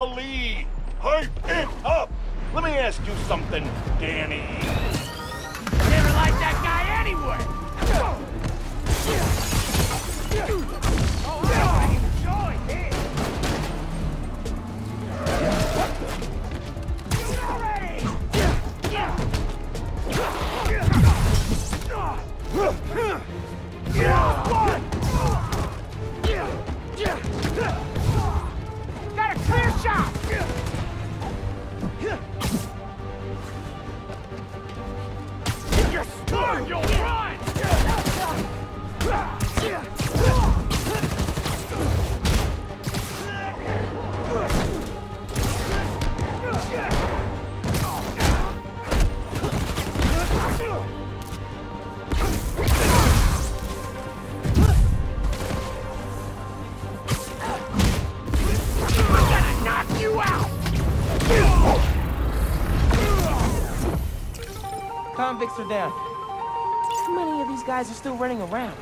lead. Hype it up. Let me ask you something, Danny. Never liked that guy anyway. Convicts are down. Too many of these guys are still running around.